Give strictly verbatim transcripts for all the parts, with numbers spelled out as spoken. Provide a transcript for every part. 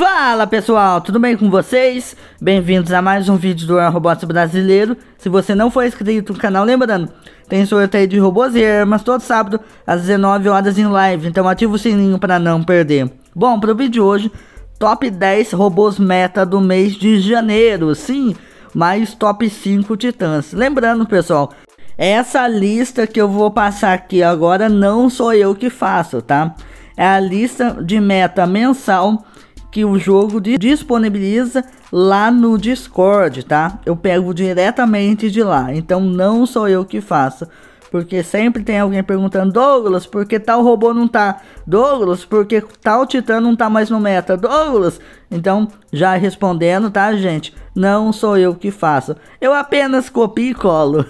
Fala pessoal, tudo bem com vocês? Bem-vindos a mais um vídeo do War Robots Brasileiro. Se você não for inscrito no canal, lembrando, tem sorteio de robôs e armas todo sábado às dezenove horas em live, então ativa o sininho para não perder. Bom, para o vídeo de hoje, top dez robôs meta do mês de janeiro, sim, mais top cinco titãs. Lembrando pessoal, essa lista que eu vou passar aqui agora não sou eu que faço, tá? É a lista de meta mensal que o jogo disponibiliza lá no Discord, tá? Eu pego diretamente de lá, então não sou eu que faço, porque sempre tem alguém perguntando: Douglas, por que tal robô não tá? Douglas, por que tal titã não tá mais no meta? Douglas, então já respondendo, tá gente? Não sou eu que faço, eu apenas copio e colo.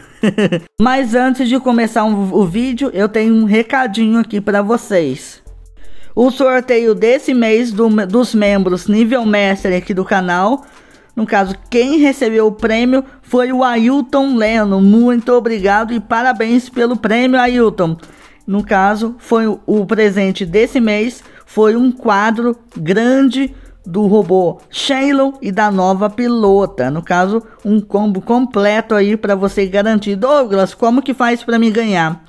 Mas antes de começar um, o vídeo, eu tenho um recadinho aqui para vocês. O sorteio desse mês do, dos membros nível mestre aqui do canal, no caso quem recebeu o prêmio foi o Ailton Leno. Muito obrigado e parabéns pelo prêmio, Ailton. No caso, foi o, o presente desse mês foi um quadro grande do robô Shaylon e da nova pilota. No caso, um combo completo aí para você garantir. Douglas, como que faz para me ganhar?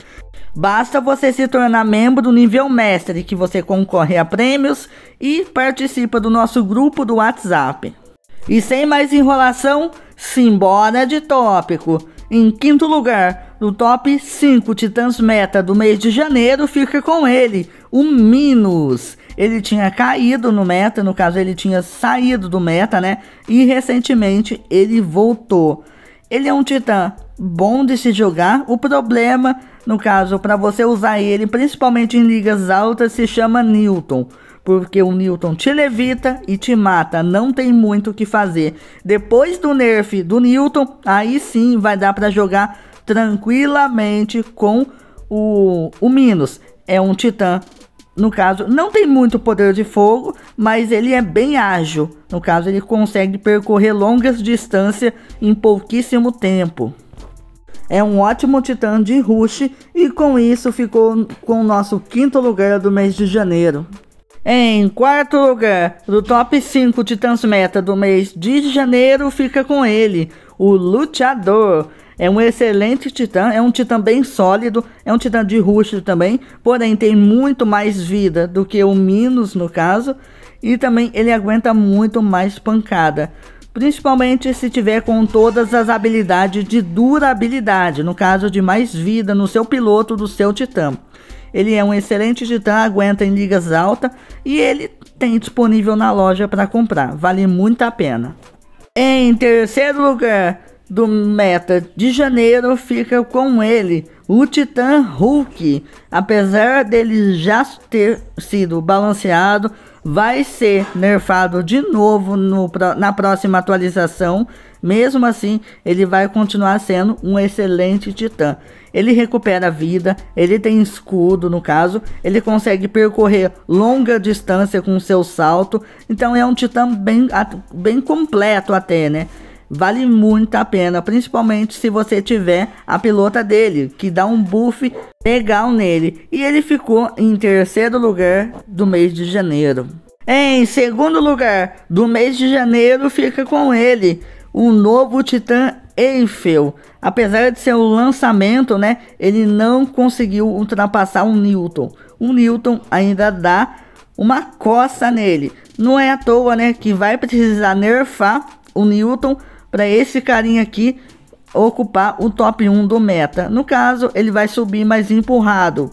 Basta você se tornar membro do nível mestre, que você concorre a prêmios e participa do nosso grupo do WhatsApp. E sem mais enrolação, simbora de tópico. Em quinto lugar, no top cinco titãs meta do mês de janeiro, fica com ele, o Minos. Ele tinha caído no meta, no caso ele tinha saído do meta, né? E recentemente ele voltou. Ele é um titã bom de se jogar, o problema, no caso, para você usar ele, principalmente em ligas altas, se chama Newton, porque o Newton te levita e te mata, não tem muito o que fazer. Depois do nerf do Newton, aí sim vai dar para jogar tranquilamente com o, o Minos. É um titã, no caso, não tem muito poder de fogo, mas ele é bem ágil, no caso ele consegue percorrer longas distâncias em pouquíssimo tempo. É um ótimo titã de rush e com isso ficou com o nosso quinto lugar do mês de janeiro. Em quarto lugar do top cinco titãs meta do mês de janeiro fica com ele, o Lutador. É um excelente titã, é um titã bem sólido, é um titã de rush também, porém tem muito mais vida do que o Minos no caso. E também ele aguenta muito mais pancada, principalmente se tiver com todas as habilidades de durabilidade, no caso de mais vida no seu piloto do seu titã. Ele é um excelente titã, aguenta em ligas altas e ele tem disponível na loja para comprar, vale muito a pena. Em terceiro lugar do meta de janeiro fica com ele, o titã Hulk. Apesar dele já ter sido balanceado, vai ser nerfado de novo no, na próxima atualização. Mesmo assim, ele vai continuar sendo um excelente titã. Ele recupera vida, ele tem escudo no caso, ele consegue percorrer longa distância com seu salto. Então é um titã bem, bem completo até, né? Vale muito a pena, principalmente se você tiver a pilota dele, que dá um buff legal nele. E ele ficou em terceiro lugar do mês de janeiro. Em segundo lugar do mês de janeiro fica com ele, o novo titã Enfield. Apesar de ser o lançamento, né, ele não conseguiu ultrapassar o Newton. O Newton ainda dá uma coça nele. Não é à toa, né, que vai precisar nerfar o Newton para esse carinha aqui ocupar o top um do meta. No caso, ele vai subir mais empurrado.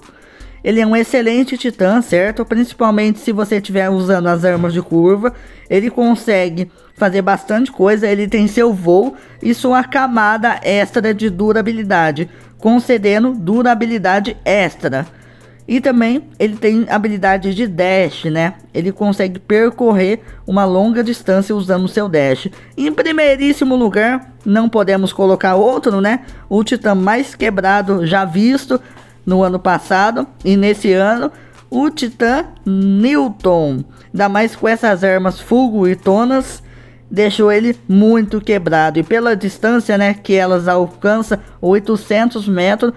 Ele é um excelente titã, certo? Principalmente se você estiver usando as armas de curva. Ele consegue fazer bastante coisa. Ele tem seu voo e sua camada extra de durabilidade, concedendo durabilidade extra. E também ele tem habilidade de dash, né? Ele consegue percorrer uma longa distância usando o seu dash. Em primeiríssimo lugar, não podemos colocar outro, né? O titã mais quebrado já visto no ano passado e nesse ano, o titã Newton. Ainda mais com essas armas fulguritonas, deixou ele muito quebrado. E pela distância, né, que elas alcançam, oitocentos metros...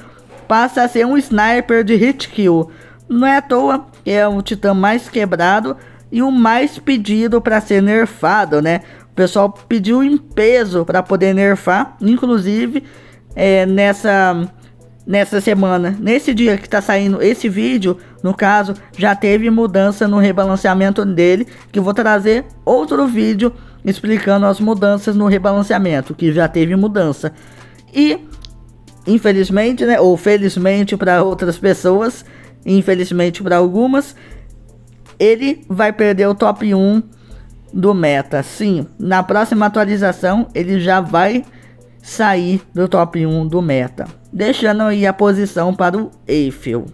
passa a ser um sniper de hit kill. Não é à toa que é o titã mais quebrado e o mais pedido para ser nerfado, né? O pessoal pediu em peso para poder nerfar, inclusive é, nessa, nessa semana, nesse dia que está saindo esse vídeo, no caso, já teve mudança no rebalanceamento dele, que eu vou trazer outro vídeo explicando as mudanças no rebalanceamento, que já teve mudança. E, infelizmente, né, ou felizmente para outras pessoas, infelizmente para algumas, ele vai perder o top um do meta. Sim, na próxima atualização ele já vai sair do top um do meta, deixando aí a posição para o Enfield.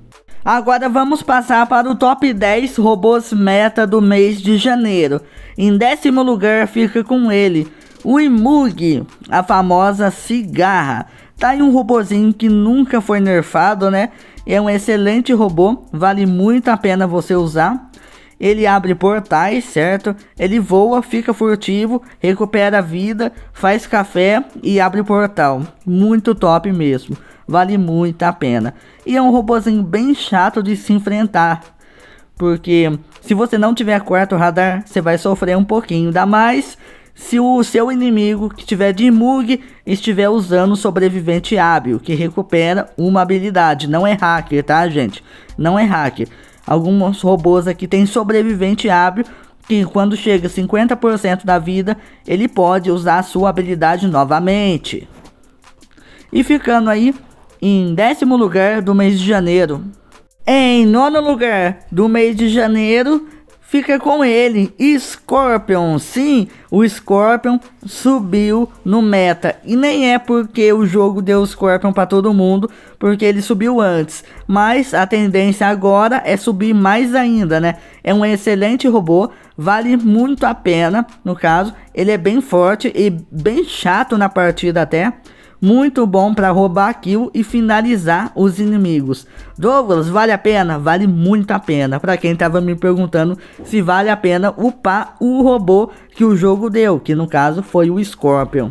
Agora vamos passar para o top dez robôs meta do mês de janeiro. Em décimo lugar fica com ele, o Imugi, a famosa cigarra. Tá aí um robozinho que nunca foi nerfado, né? É um excelente robô, vale muito a pena você usar. Ele abre portais, certo? Ele voa, fica furtivo, recupera vida, faz café e abre portal. Muito top mesmo, vale muito a pena. E é um robozinho bem chato de se enfrentar, porque se você não tiver quarto radar, você vai sofrer um pouquinho. Ainda mais se o seu inimigo que tiver de Imug estiver usando sobrevivente hábil, que recupera uma habilidade. Não é hacker, tá, gente? Não é hacker. Alguns robôs aqui tem sobrevivente hábil, que quando chega cinquenta por cento da vida, ele pode usar a sua habilidade novamente. E ficando aí em décimo lugar do mês de janeiro. Em nono lugar do mês de janeiro fica com ele, Scorpion. Sim, o Scorpion subiu no meta. E nem é porque o jogo deu Scorpion para todo mundo, porque ele subiu antes. Mas a tendência agora é subir mais ainda, né? É um excelente robô, vale muito a pena, no caso. Ele é bem forte e bem chato na partida até. Muito bom para roubar kill e finalizar os inimigos. Douglas, vale a pena? Vale muito a pena. Para quem tava me perguntando se vale a pena upar o robô que o jogo deu, que no caso foi o Scorpion.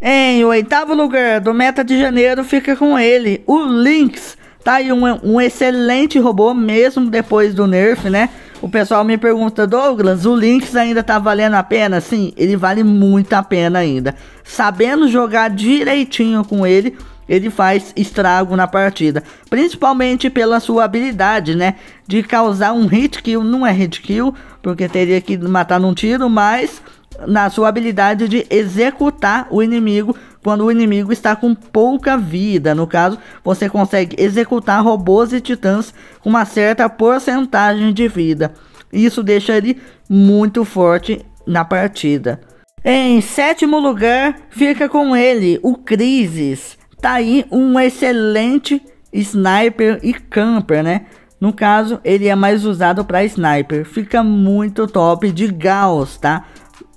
Em oitavo lugar do meta de janeiro fica com ele, o Lynx. Tá aí um, um excelente robô, mesmo depois do nerf, né? O pessoal me pergunta, Douglas, o Lynx ainda tá valendo a pena? Sim, ele vale muito a pena ainda. Sabendo jogar direitinho com ele, ele faz estrago na partida. Principalmente pela sua habilidade, né? De causar um hit kill. Não é hit kill, porque teria que matar num tiro, mas na sua habilidade de executar o inimigo quando o inimigo está com pouca vida. No caso, você consegue executar robôs e titãs com uma certa porcentagem de vida. Isso deixa ele muito forte na partida. Em sétimo lugar fica com ele, o Crysis. Tá aí um excelente sniper e camper, né? No caso, ele é mais usado para sniper. Fica muito top de Gauss, tá?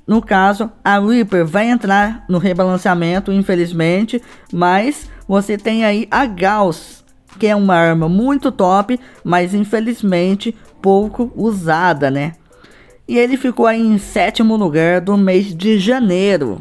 No caso, a Reaper vai entrar no rebalanceamento, infelizmente, mas você tem aí a Gauss, que é uma arma muito top, mas infelizmente pouco usada, né? E ele ficou aí em sétimo lugar do mês de janeiro.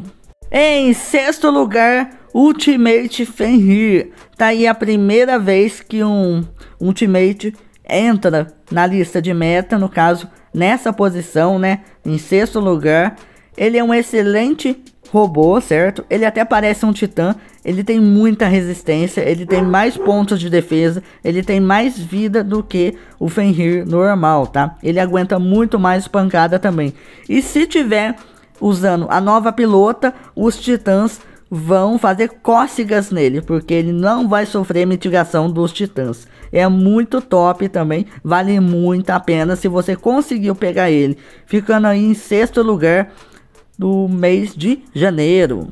Em sexto lugar, Ultimate Fenrir. Tá aí a primeira vez que um Ultimate entra na lista de meta, no caso, nessa posição, né? Em sexto lugar. Ele é um excelente robô, certo? Ele até parece um titã, ele tem muita resistência, ele tem mais pontos de defesa, ele tem mais vida do que o Fenrir normal, tá? Ele aguenta muito mais pancada também. E se tiver usando a nova pilota, os titãs vão fazer cócegas nele, porque ele não vai sofrer mitigação dos titãs. É muito top também, vale muito a pena se você conseguiu pegar ele. Ficando aí em sexto lugar do mês de janeiro.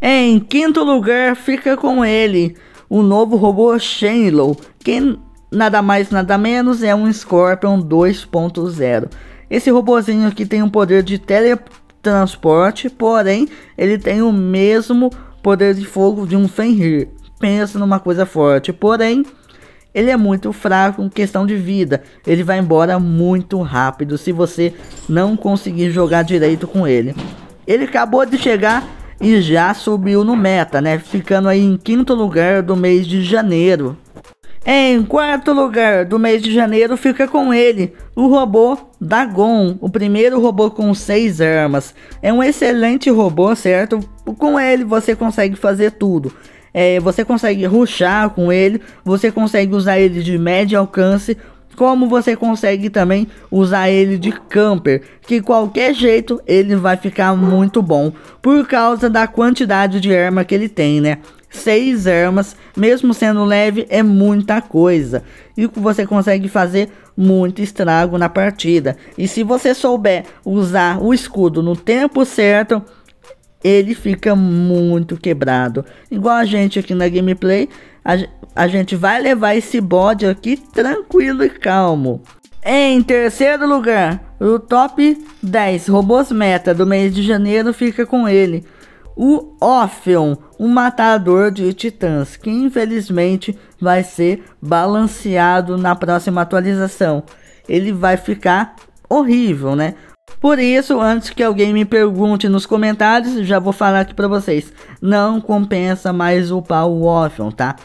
Em quinto lugar fica com ele, o novo robô Shenlow, que nada mais nada menos é um Scorpion dois ponto zero. Esse robôzinho aqui tem um poder de teletransporte, porém ele tem o mesmo poder de fogo de um Fenrir. Pensa numa coisa forte, porém ele é muito fraco em questão de vida. Ele vai embora muito rápido se você não conseguir jogar direito com ele. Ele acabou de chegar e já subiu no meta, né? Ficando aí em quinto lugar do mês de janeiro. Em quarto lugar do mês de janeiro fica com ele, o robô Dagon, o primeiro robô com seis armas, é um excelente robô, certo? Com ele você consegue fazer tudo. É, você consegue rushar com ele, você consegue usar ele de médio alcance, como você consegue também usar ele de camper, que qualquer jeito ele vai ficar muito bom, por causa da quantidade de arma que ele tem, né? Seis armas, mesmo sendo leve, é muita coisa. E você consegue fazer muito estrago na partida. E se você souber usar o escudo no tempo certo, ele fica muito quebrado. Igual a gente aqui na gameplay, a, a gente vai levar esse bode aqui tranquilo e calmo. Em terceiro lugar, o top dez robôs meta do mês de janeiro fica com ele, o Ophion, um matador de titãs, que infelizmente vai ser balanceado na próxima atualização. Ele vai ficar horrível, né? Por isso, antes que alguém me pergunte nos comentários, já vou falar aqui pra vocês. Não compensa mais upar o Ophion, tá?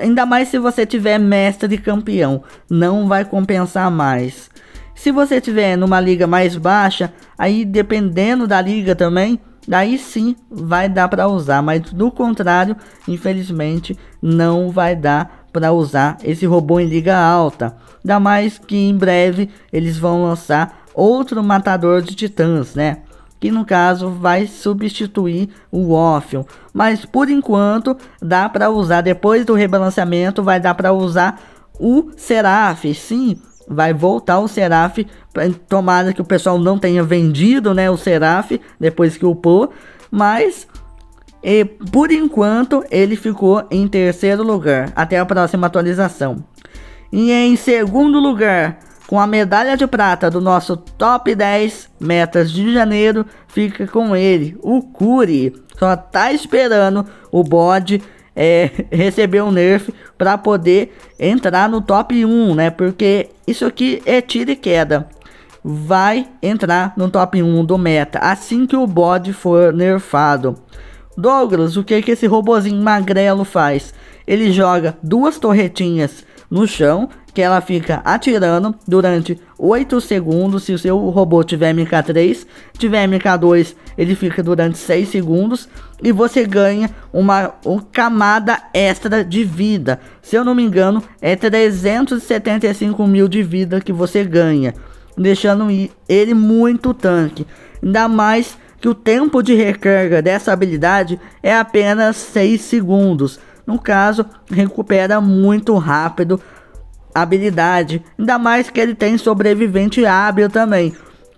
Ainda mais se você tiver mestre e campeão. Não vai compensar mais. Se você tiver numa liga mais baixa, aí dependendo da liga também, daí sim vai dar para usar, mas do contrário, infelizmente, não vai dar para usar esse robô em liga alta. Ainda mais que em breve eles vão lançar outro matador de titãs, né? Que no caso vai substituir o Ophion. Mas por enquanto dá para usar, depois do rebalanceamento vai dar para usar o Seraph, sim. Vai voltar o Seraph, tomara que o pessoal não tenha vendido, né, o Seraph depois que upou. Mas e, por enquanto ele ficou em terceiro lugar até a próxima atualização. E em segundo lugar, com a medalha de prata do nosso top dez metas de janeiro, fica com ele, o Curi. Só tá esperando o bode É, receber um nerf para poder entrar no top um, né? Porque isso aqui é tiro e queda. Vai entrar no top um do meta assim que o bode for nerfado. Douglas, o que que esse robozinho magrelo faz? Ele joga duas torretinhas no chão, que ela fica atirando durante oito segundos. Se o seu robô tiver M K três, tiver M K dois, ele fica durante seis segundos. E você ganha uma, uma camada extra de vida. Se eu não me engano, é trezentos e setenta e cinco mil de vida que você ganha, deixando ele muito tanque. Ainda mais que o tempo de recarga dessa habilidade é apenas seis segundos. No caso, recupera muito rápido a habilidade. Ainda mais que ele tem sobrevivente hábil também.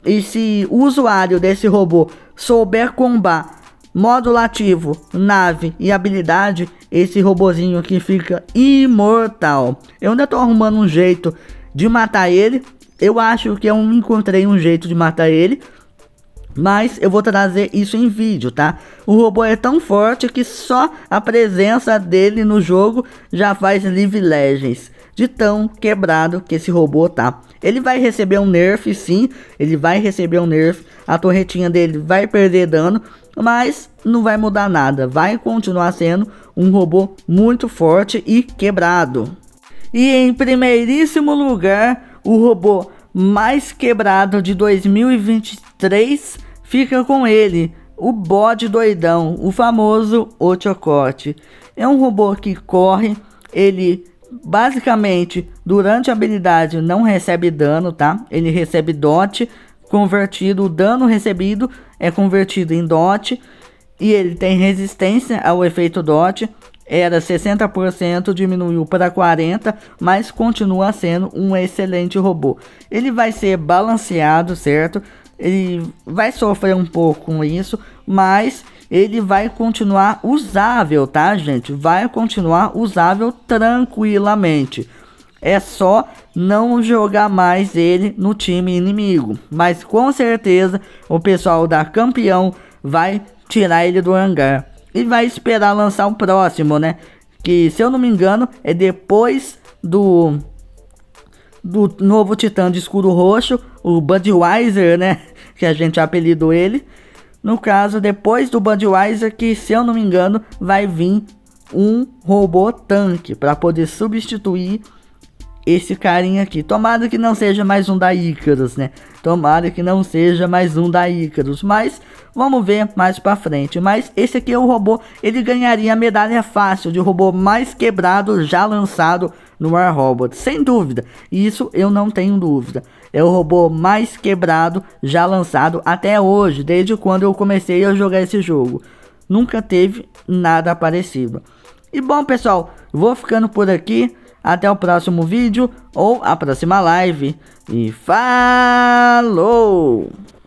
E se o usuário desse robô souber combar módulo ativo, nave e habilidade, esse robozinho aqui fica imortal. Eu ainda tô arrumando um jeito de matar ele. Eu acho que eu encontrei um jeito de matar ele, mas eu vou trazer isso em vídeo, tá? O robô é tão forte que só a presença dele no jogo já faz Live Legends, de tão quebrado que esse robô tá. Ele vai receber um nerf, sim. Ele vai receber um nerf. A torretinha dele vai perder dano, mas não vai mudar nada. Vai continuar sendo um robô muito forte e quebrado. E em primeiríssimo lugar, o robô mais quebrado de dois mil e vinte e três fica com ele, o bode doidão, o famoso Ocho Corte. É um robô que corre, ele basicamente durante a habilidade não recebe dano, tá? Ele recebe dot convertido, o dano recebido é convertido em dot, e ele tem resistência ao efeito dot. Era sessenta por cento, diminuiu para quarenta por cento, mas continua sendo um excelente robô. Ele vai ser balanceado, certo? Ele vai sofrer um pouco com isso, mas ele vai continuar usável, tá, gente? Vai continuar usável tranquilamente. É só não jogar mais ele no time inimigo. Mas com certeza o pessoal da campeão vai tirar ele do hangar e vai esperar lançar o próximo, né? Que, se eu não me engano, é depois do do novo titã de escuro roxo, o Budweiser, né? Que a gente apelidou ele. No caso, depois do Budweiser, que, se eu não me engano, vai vir um robô tanque para poder substituir esse carinha aqui. Tomara que não seja mais um da Icarus, né? Tomara que não seja mais um da Icarus, mas vamos ver mais pra frente. Mas esse aqui é o robô, ele ganharia a medalha fácil de robô mais quebrado já lançado no War Robots, sem dúvida. Isso eu não tenho dúvida. É o robô mais quebrado já lançado até hoje, desde quando eu comecei a jogar esse jogo. Nunca teve nada parecido. E bom, pessoal, vou ficando por aqui. Até o próximo vídeo ou a próxima live. E falou!